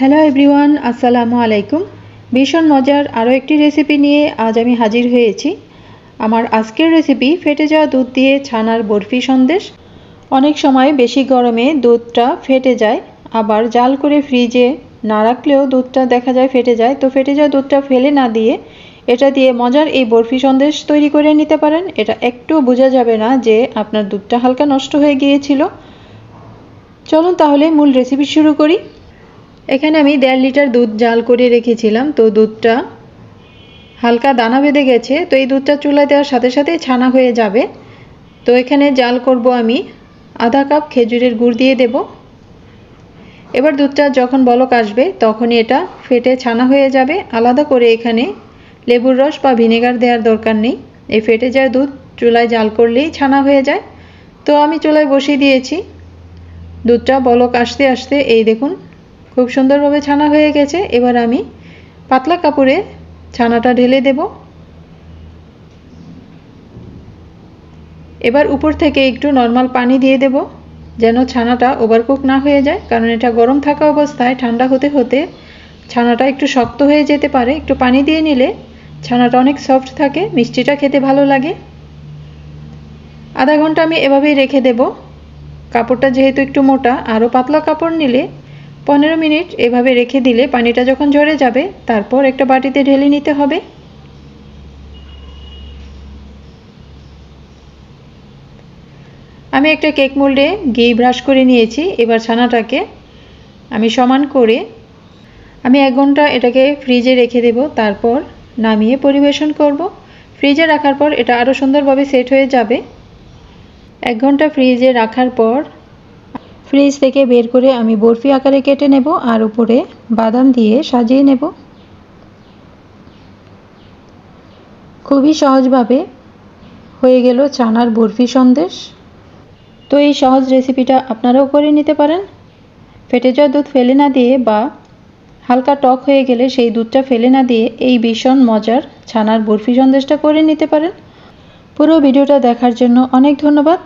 Hello everyone अस्सलामु आलैकुम भीषण मजार आरो एक रेसिपी निये आज आमी हाजिर हुएছি। आमार आजकेर रेसिपी फेटे जाओया दूध दिए छानार बर्फी सन्देश। अनेक समय बेशी गरमे दूधटा फेटे जाए, आबार जाल करे फ्रिजे ना राखलेও दूधटा देखा जाए फेटे जाए। तो फेटे जाओया दूधटा फेले ना दिए एटा दिए मजार ए बर्फी सन्देश तैरी करे निते पारेन। एटा एकटु बोझा जाबे ना जे आपनार दूधटा हालका नष्ट हये गियेछिलो। चलुन ताहले मूल रेसिपि शुरू करी। एखाने आमी 1.5 लिटार दूध जाल करे रेखेछिलाम। तो दूधटा हालका दाना बेधे गेछे। तो ये दूधटा चुला देওয়ার साथे साथे छाना हये जाबे। तो एखाने जाल करबो आमी आधा कप खेजुरेर गुड़ दिए देब। एबार दूधटा जखन बलक आसबे तखनই এটা फेटे छाना हये जाबे। आलादा करे एखाने लेबुर रस बा ভিনেগার দেওয়ার দরকার নেই। এই ফেটে যাওয়া দুধ চুলায় জাল করলেই ছানা হয়ে যায়। তো আমি চুলায় বসিয়ে দিয়েছি। দুধটা বলক আসতে আসতে এই দেখুন खूब सुंदरভাবে ছানা হয়ে গেছে। এবার আমি পাতলা কাপড়ে ছানাটা ঢেলে দেব। এবার উপর থেকে একটু নরমাল পানি দিয়ে দেব যেন ছানাটা ওভারকুক না হয়ে যায়। কারণ এটা গরম থাকা অবস্থায় ঠান্ডা হতে হতে ছানাটা একটু শক্ত হয়ে যেতে পারে। একটু পানি দিয়ে নিলে ছানাটা অনেক সফট থাকে, মিষ্টিটা খেতে ভালো লাগে। আধা ঘন্টা আমি এভাবেই রেখে দেব। কাপড়টা যেহেতু একটু মোটা, আরও পাতলা কাপড় নিলে 15 মিনিট এভাবে রেখে দিলে পানিটা যখন ঝরে যাবে তারপর একটা বাটিতে ঢেলে নিতে হবে। আমি একটা কেক মোল্ডে ঘি ব্রাশ করে নিয়েছি। এবার ছানাটাকে আমি সমান করে আমি 1 ঘন্টা এটাকে ফ্রিজে রেখে দেব। তারপর নামিয়ে পরিবেশন করব। ফ্রিজে রাখার পর এটা আরও সুন্দরভাবে সেট হয়ে যাবে। 1 ঘন্টা ফ্রিজে রাখার পর ফ্রিজ থেকে বের করে আমি বরফি আকারে কেটে নেব আর উপরে বাদাম দিয়ে সাজিয়ে নেব। খুবই সহজভাবে হয়ে গেল ছানার বরফি সন্দেশ। তো এই সহজ রেসিপিটা আপনারাও করে নিতে পারেন। ফেটে যাওয়া দুধ ফেলে না দিয়ে বা হালকা টক হয়ে গেলে সেই দুধটা ফেলে না দিয়ে এই ভীষণ মজার ছানার বরফি সন্দেশটা করে নিতে পারেন। পুরো ভিডিওটা দেখার জন্য অনেক ধন্যবাদ।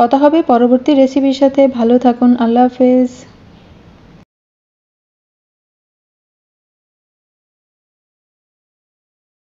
কথা হবে পরবর্তী রেসিপির সাথে। ভালো থাকুন। আল্লাহ হাফেজ।